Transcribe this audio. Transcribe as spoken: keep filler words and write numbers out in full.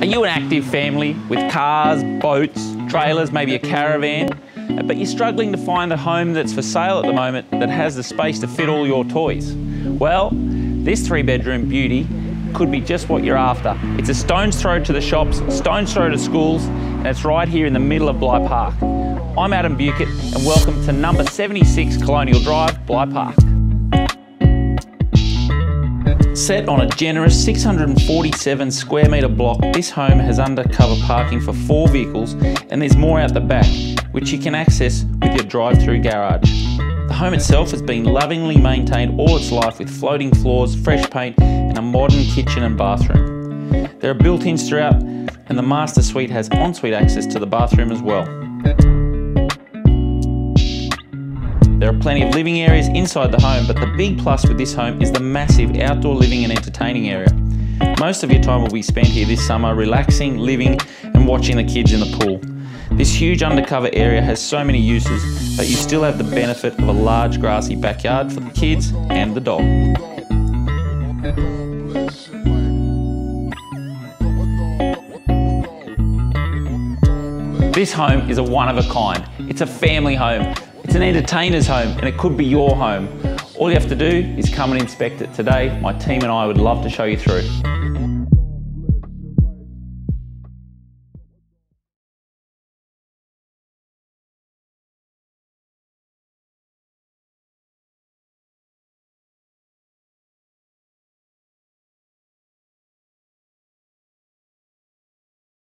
Are you an active family with cars, boats, trailers, maybe a caravan, but you're struggling to find the home that's for sale at the moment that has the space to fit all your toys? Well, this three-bedroom beauty could be just what you're after. It's a stone's throw to the shops, stone's throw to schools, and it's right here in the middle of Bligh Park. I'm Adam Buchert, and welcome to number seventy-six Colonial Drive, Bligh Park. Set on a generous six hundred forty-seven square metre block, this home has undercover parking for four vehicles, and there's more out the back, which you can access with your drive-through garage. The home itself has been lovingly maintained all its life with floating floors, fresh paint, and a modern kitchen and bathroom. There are built-ins throughout, and the master suite has ensuite access to the bathroom as well. There are plenty of living areas inside the home, but the big plus with this home is the massive outdoor living and entertaining area. Most of your time will be spent here this summer relaxing, living, and watching the kids in the pool. This huge undercover area has so many uses, but you still have the benefit of a large grassy backyard for the kids and the dog. This home is a one of a kind. It's a family home, it's an entertainer's home, and it could be your home. All you have to do is come and inspect it today. My team and I would love to show you through.